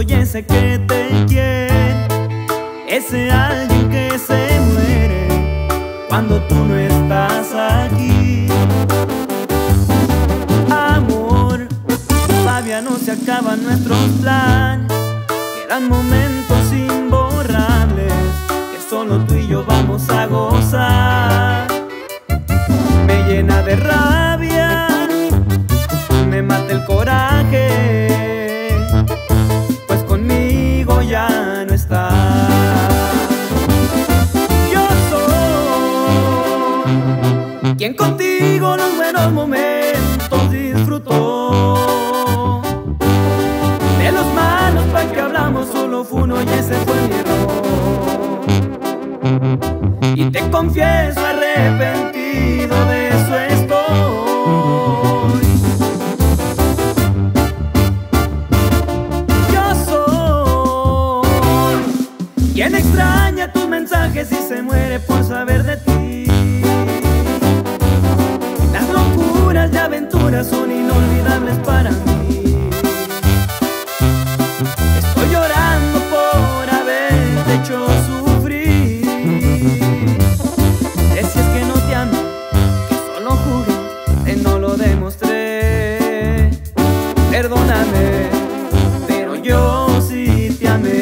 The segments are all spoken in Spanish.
soy ese que te quiere, ese alguien que se muere cuando tú no estás aquí. Amor, todavía no se acaban nuestros planes, quedan momentos imborrables que solo tú y yo vamos a gozar. Me llena de rabia, me mata el coraje, ya no está. Yo soy quien contigo los buenos momentos disfrutó, de los malos para que hablamos solo fue uno y ese fue mi error. Y te confieso arrepentido de eso estoy. Quien extraña tus mensajes y se muere por saber de ti. Las locuras de aventuras son inolvidables para mí. Estoy llorando por haberte hecho sufrir. Decías que no te amo, que solo jugué, que no lo demostré. Perdóname, pero yo sí te amé.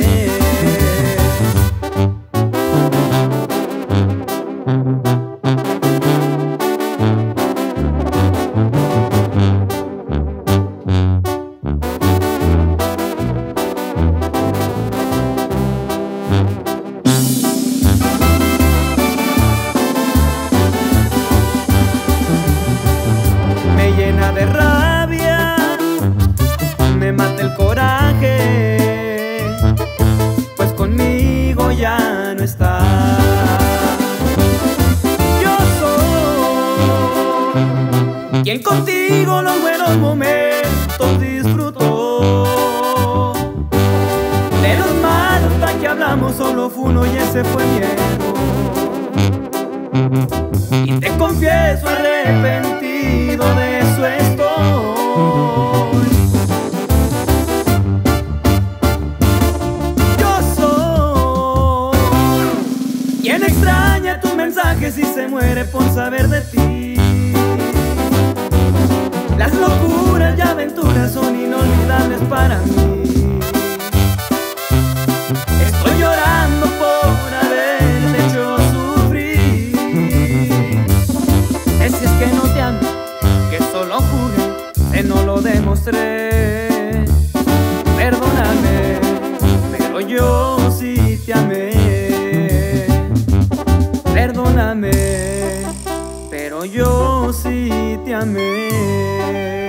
Me llena de rabia, me mata el coraje, pues conmigo ya no está. Yo soy quien contigo los buenos momentos disfrutó, de los malos tan que hablamos solo fue uno y ese fue mi error. Y te confieso arrepentido de eso estoy. Yo soy quien extraña tus mensajes y se muere por saber de ti. Las locuras y aventuras son inolvidables para mí. Estoy llorando por haberte hecho sufrir. Si es que no te amo, que solo jugué, que no lo demostré. Perdóname, pero yo sí te amé. Perdóname, pero yo sí te amé.